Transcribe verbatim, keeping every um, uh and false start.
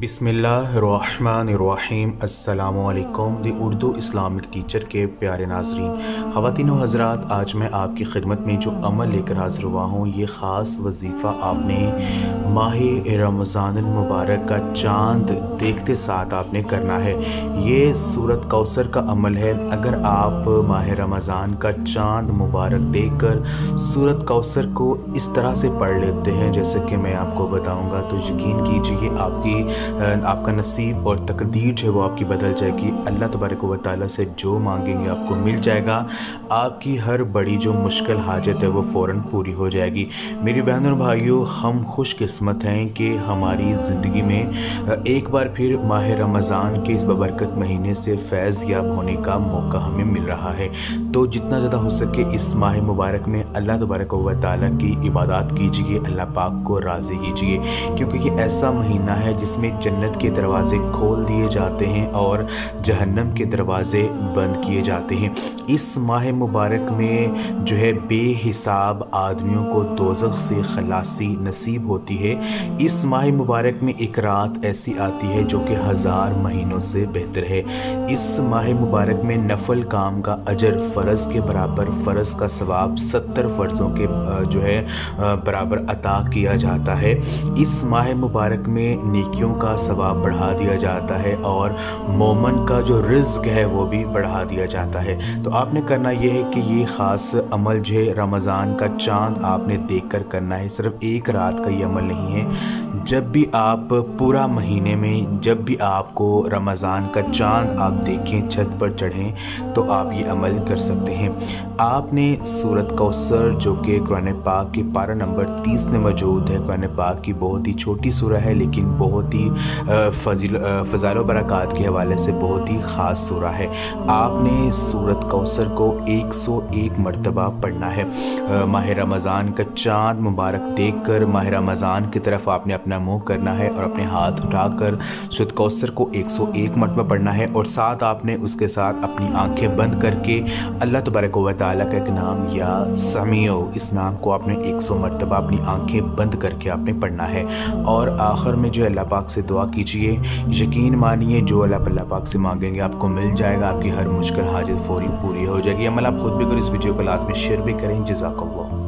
बिस्मिल्लाहिर्रहमानिर्रहीम। अस्सलामुअलैकुम। The Urdu Islamic teacher के प्यारे नाज़रीन, ख़वातीन व हज़रात, आज मैं आपकी खिदमत में जो अमल लेकर हाज़िर हुआ हूँ, ये ख़ास वजीफ़ा आपने माह रमज़ान मुबारक का चांद देखते साथ आपने करना है। ये सूरत कौसर का अमल है। अगर आप माह रमज़ान का चांद मुबारक देख कर सूरत कौसर को इस तरह से पढ़ लेते हैं जैसे कि मैं आपको बताऊँगा, तो यकीन कीजिए आपकी आपका नसीब और तकदीर जो है वो आपकी बदल जाएगी। अल्लाह तबारक व तआला से जो मांगेंगे आपको मिल जाएगा। आपकी हर बड़ी जो मुश्किल हाजत है वो फ़ौरन पूरी हो जाएगी। मेरी बहनों और भाइयों, हम खुशकिस्मत हैं कि हमारी ज़िंदगी में एक बार फिर माह रमज़ान के इस बबरकत महीने से फैज़ याब होने का मौका हमें मिल रहा है। तो जितना ज़्यादा हो सके इस माह मुबारक में अल्लाह तबारक व तआला की इबादत कीजिए, अल्लाह पाक को राज़ी कीजिए, क्योंकि ये ऐसा महीना है जिसमें जन्नत के दरवाज़े खोल दिए जाते हैं और जहन्नम के दरवाज़े बंद किए जाते हैं। इस माह मुबारक में जो है बेहिसाब आदमियों को दोज़ख से खलासी नसीब होती है। इस माह मुबारक में एक रात ऐसी आती है जो कि हज़ार महीनों से बेहतर है। इस माह मुबारक में नफल काम का अजर फ़र्ज़ के बराबर, फ़र्ज़ का सवाब सत्तर फ़र्ज़ों के जो है बराबर अता किया जाता है। इस माह मुबारक में नेकियों का सवाब बढ़ा दिया जाता है और मोमन का जो रिज्क है वो भी बढ़ा दिया जाता है। तो आपने करना यह है कि ये ख़ास अमल जो है रमज़ान का चांद आपने देखकर करना है। सिर्फ एक रात का ये अमल नहीं है। जब भी आप पूरा महीने में जब भी आपको रमज़ान का चांद आप देखें, छत पर चढ़ें, तो आप ये अमल कर सकते हैं। आपने सूरत कौसर जो कि कुरान पाक के पारा नंबर तीस में मौजूद है, कुरान पाक की बहुत ही छोटी सूरह है लेकिन बहुत ही फजील फ़ज़ाइल व बरक़ात के हवाले से बहुत ही ख़ास सूरह है। आपने सूरत कौसर को एक सौ एक मरतबा पढ़ना है। माह रमज़ान का चाँद मुबारक देखकर माह रमज़ान की तरफ आपने अपना मुँह करना है और अपने हाथ उठाकर सूरत कौसर को एक सौ एक मरतबा पढ़ना है और साथ आपने उसके साथ अपनी आँखें बंद करके अल्लाह तबारक व तआला का एक नाम या समीओ, इस नाम को आपने एक सौ मरतबा अपनी आँखें बंद करके आपने पढ़ना है। और आखिर में जो अल्लाह पाक से दुआ कीजिए, यकीन मानिए जो अल्लाह पाक से मांगेंगे आपको मिल जाएगा। आपकी हर मुश्किल हाजत फौरी पूरी हो जाएगी। अमल आप खुद भी करें, इस वीडियो को लास्ट में शेयर भी करें। जज़ाकल्लाह।